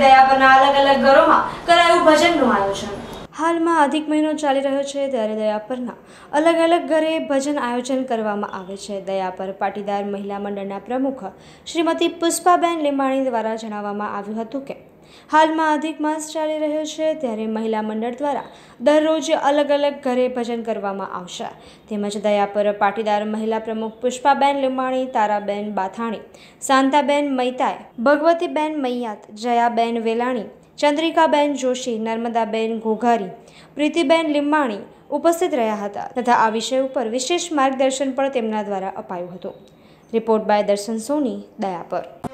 दया पर अलग अलग घरों में करायु भजन नु आयोजन। हाल में अधिक महीनों चाली रह्यो छे त्यारे दयापरना अलग अलग घरे भजन आयोजन करवामां आवे छे। दयापर पाटीदार महिला मंडळना प्रमुख श्रीमती पुष्पाबेन लुमाणी द्वारा जणाववामां आव्युं हतुं के हाल में अधिक मास चाली रह्यो छे त्यारे महिला मंडळ द्वारा दररोज अलग अलग घरे भजन करवामां आवशे। तेमज दयापर पाटीदार महिला प्रमुख पुष्पाबेन लुमाणी, ताराबेन बाथाणी, शांताबेन मैताय, भगवतीबेन मैयात, जया बेन वेलाणी, चंद्रिका बेन जोशी, नर्मदा बेन घोघारी, प्रीतिबेन लुमाणी उपस्थित रहा था तथा आ विषय पर विशेष मार्गदर्शन पर तेमना द्वारा अपायुं हतुं। Report by Darshan Soni, Dayapar.